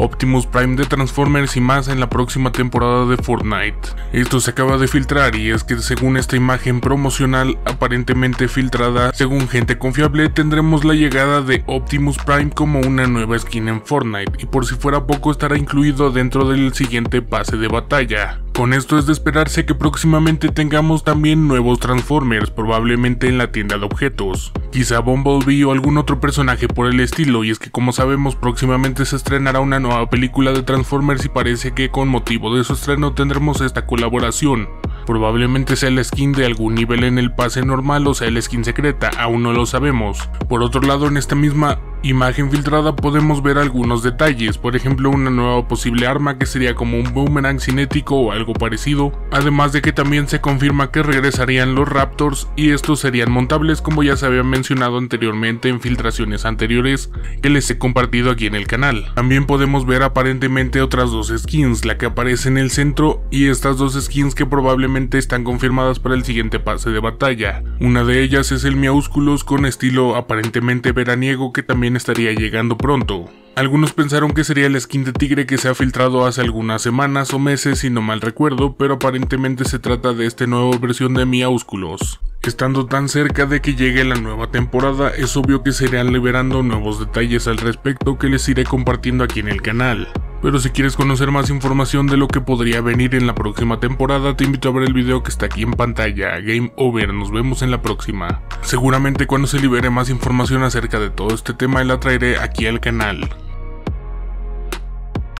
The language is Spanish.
Optimus Prime de Transformers y más en la próxima temporada de Fortnite. Esto se acaba de filtrar y es que según esta imagen promocional aparentemente filtrada, según gente confiable, tendremos la llegada de Optimus Prime como una nueva skin en Fortnite y por si fuera poco estará incluido dentro del siguiente pase de batalla. Con esto es de esperarse que próximamente tengamos también nuevos Transformers, probablemente en la tienda de objetos. Quizá Bumblebee o algún otro personaje por el estilo, y es que como sabemos próximamente se estrenará una nueva película de Transformers y parece que con motivo de su estreno tendremos esta colaboración. Probablemente sea el skin de algún nivel en el pase normal o sea el skin secreta, aún no lo sabemos. Por otro lado, en esta misma imagen filtrada podemos ver algunos detalles, por ejemplo una nueva posible arma que sería como un boomerang cinético o algo parecido, además de que también se confirma que regresarían los Raptors y estos serían montables como ya se había mencionado anteriormente en filtraciones anteriores que les he compartido aquí en el canal. También podemos ver aparentemente otras dos skins, la que aparece en el centro y estas dos skins que probablemente están confirmadas para el siguiente pase de batalla. Una de ellas es el Miaúsculos con estilo aparentemente veraniego que también estaría llegando pronto. Algunos pensaron que sería el skin de tigre que se ha filtrado hace algunas semanas o meses si no mal recuerdo, pero aparentemente se trata de esta nueva versión de Miaúsculos. Estando tan cerca de que llegue la nueva temporada, es obvio que se irán liberando nuevos detalles al respecto que les iré compartiendo aquí en el canal. Pero si quieres conocer más información de lo que podría venir en la próxima temporada, te invito a ver el video que está aquí en pantalla. Game over, nos vemos en la próxima. Seguramente cuando se libere más información acerca de todo este tema la traeré aquí al canal.